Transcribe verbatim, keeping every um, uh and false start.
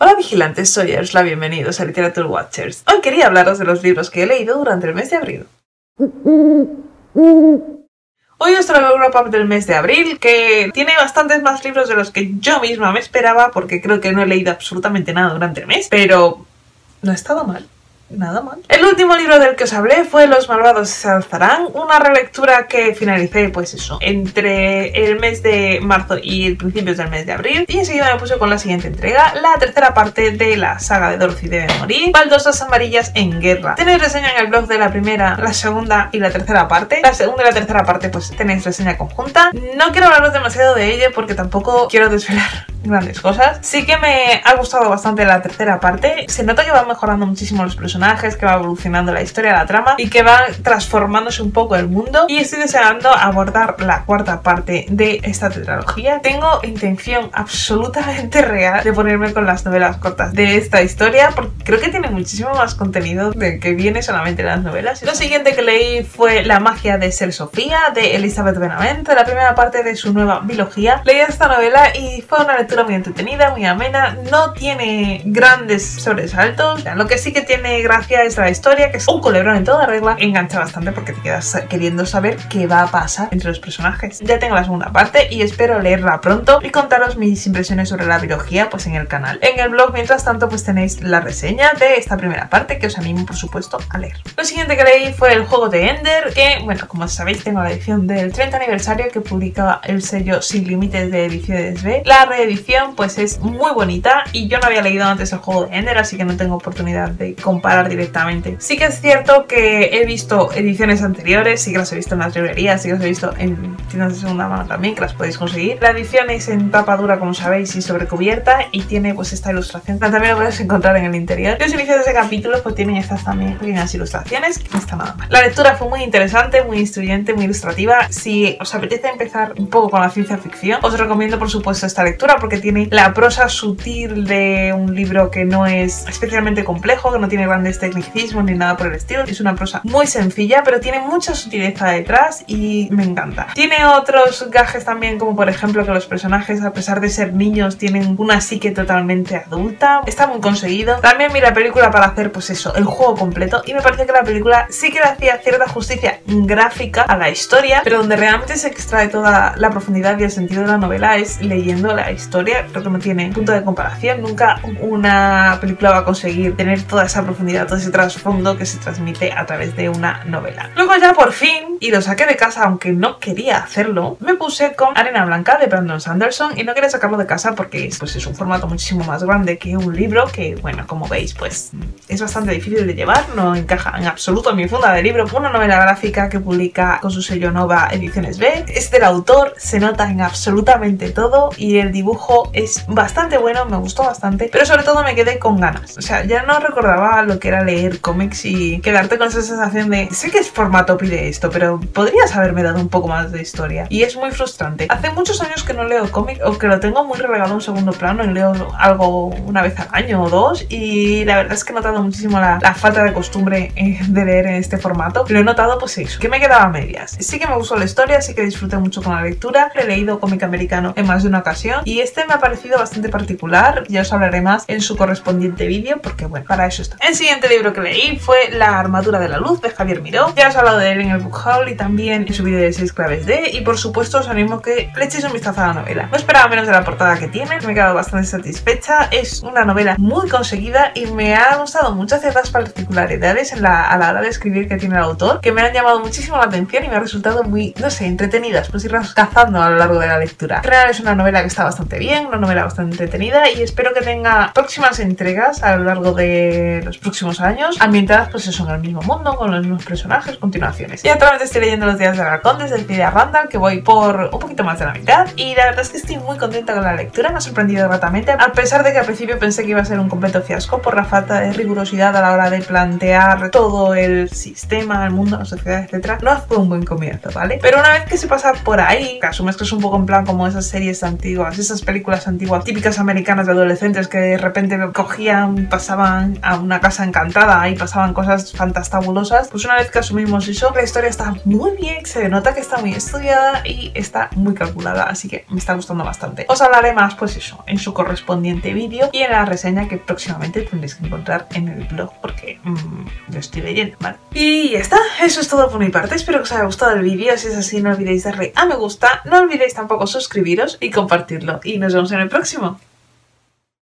Hola vigilantes, soy Ersla, bienvenidos a Literature Watchers. Hoy quería hablaros de los libros que he leído durante el mes de abril. Hoy os traigo un wrap-up del mes de abril que tiene bastantes más libros de los que yo misma me esperaba, porque creo que no he leído absolutamente nada durante el mes, pero no ha estado mal. Nada mal. El último libro del que os hablé fue Los malvados se alzarán, una relectura que finalicé, pues eso, entre el mes de marzo y el principios del mes de abril. Y enseguida me puse con la siguiente entrega, la tercera parte de la saga de Dorothy Debe Morir, Baldosas Amarillas en Guerra. Tenéis reseña en el blog de la primera, la segunda y la tercera parte. La segunda y la tercera parte pues tenéis reseña conjunta. No quiero hablaros demasiado de ella porque tampoco quiero desvelar grandes cosas. Sí que me ha gustado bastante la tercera parte. Se nota que va mejorando muchísimo los personajes, que va evolucionando la historia, la trama y que va transformándose un poco el mundo, y estoy deseando abordar la cuarta parte de esta tetralogía. Tengo intención absolutamente real de ponerme con las novelas cortas de esta historia porque creo que tiene muchísimo más contenido del que viene solamente en las novelas. Lo siguiente que leí fue La magia de ser Sofía de Elizabeth Benavente, la primera parte de su nueva biología. Leí esta novela y fue una lectura muy entretenida, muy amena, no tiene grandes sobresaltos. O sea, lo que sí que tiene gracia es la historia, que es un culebrón en toda regla, engancha bastante porque te quedas queriendo saber qué va a pasar entre los personajes. Ya tengo la segunda parte y espero leerla pronto y contaros mis impresiones sobre la biología pues en el canal. En el blog, mientras tanto, pues tenéis la reseña de esta primera parte que os animo, por supuesto, a leer. Lo siguiente que leí fue El juego de Ender, que, bueno, como sabéis, tengo la edición del treinta aniversario que publica el sello Sin Límites de Ediciones B. La reedición pues es muy bonita y yo no había leído antes El juego de Ender, así que no tengo oportunidad de comparar directamente. Sí que es cierto que he visto ediciones anteriores, sí que las he visto en las librerías, sí que las he visto en tiendas de segunda mano también, que las podéis conseguir. La edición es en tapa dura, como sabéis, y sobrecubierta, y tiene pues esta ilustración. También lo podéis encontrar en el interior. Los inicios de ese capítulo pues tienen estas también pequeñas ilustraciones, que no está nada mal. La lectura fue muy interesante, muy instruyente, muy ilustrativa. Si os apetece empezar un poco con la ciencia ficción, os recomiendo por supuesto esta lectura porque tiene la prosa sutil de un libro que no es especialmente complejo, que no tiene grandes tecnicismo ni nada por el estilo. Es una prosa muy sencilla pero tiene mucha sutileza detrás y me encanta. Tiene otros gajes también, como por ejemplo que los personajes, a pesar de ser niños, tienen una psique totalmente adulta. Está muy conseguido. También vi la película para hacer pues eso, el juego completo, y me parece que la película sí que le hacía cierta justicia gráfica a la historia, pero donde realmente se extrae toda la profundidad y el sentido de la novela es leyendo la historia. Creo que no tiene punto de comparación. Nunca una película va a conseguir tener toda esa profundidad, todo ese trasfondo que se transmite a través de una novela. Luego ya por fin, y lo saqué de casa aunque no quería hacerlo, me puse con Arena Blanca de Brandon Sanderson, y no quería sacarlo de casa porque es, pues es un formato muchísimo más grande que un libro que, bueno, como veis, pues es bastante difícil de llevar, no encaja en absoluto en mi funda de libro. Una novela gráfica que publica con su sello Nova Ediciones B, es del autor, se nota en absolutamente todo y el dibujo es bastante bueno, me gustó bastante, pero sobre todo me quedé con ganas. O sea, ya no recordaba lo que era leer cómics y quedarte con esa sensación de sé que es formato pide esto, pero podrías haberme dado un poco más de historia, y es muy frustrante. Hace muchos años que no leo cómics, o que lo tengo muy relegado a un segundo plano y leo algo una vez al año o dos, y la verdad es que he notado muchísimo la, la falta de costumbre de leer en este formato. Lo he notado pues eso, que me quedaba a medias. Sí que me gustó la historia, sí que disfruté mucho con la lectura, he leído cómic americano en más de una ocasión y este me ha parecido bastante particular. Ya os hablaré más en su correspondiente vídeo porque, bueno, para eso está. En siguiente El libro que leí fue La armadura de la luz de Javier Miró. Ya os he hablado de él en el book haul y también en su vídeo de seis claves D, y por supuesto os animo a que le echéis un vistazo a la novela. No esperaba menos de la portada que tiene, me he quedado bastante satisfecha. Es una novela muy conseguida y me ha gustado muchas ciertas particularidades en la, a la hora de escribir que tiene el autor, que me han llamado muchísimo la atención y me han resultado muy, no sé, entretenidas, pues irlas cazando a lo largo de la lectura. En general es una novela que está bastante bien, una novela bastante entretenida, y espero que tenga próximas entregas a lo largo de los próximos años, ambientadas pues eso, en el mismo mundo, con los mismos personajes, continuaciones. Y actualmente estoy leyendo Los días del halcón desde el pie de Randall, que voy por un poquito más de la mitad, y la verdad es que estoy muy contenta con la lectura, me ha sorprendido gratamente, a pesar de que al principio pensé que iba a ser un completo fiasco por la falta de rigurosidad a la hora de plantear todo el sistema, el mundo, la sociedad, etcétera. No fue un buen comienzo, ¿vale? Pero una vez que se pasa por ahí, que asumes que es un poco en plan como esas series antiguas, esas películas películas antiguas típicas americanas de adolescentes que de repente cogían, pasaban a una casa encantada y pasaban cosas fantastabulosas, pues una vez que asumimos eso, la historia está muy bien, se nota que está muy estudiada y está muy calculada, así que me está gustando bastante. Os hablaré más, pues eso, en su correspondiente vídeo y en la reseña que próximamente tendréis que encontrar en el blog porque mmm, lo estoy leyendo, ¿vale? Y ya está, eso es todo por mi parte, espero que os haya gustado el vídeo, si es así no olvidéis darle a me gusta, no olvidéis tampoco suscribiros y compartirlo y nos vemos en el próximo.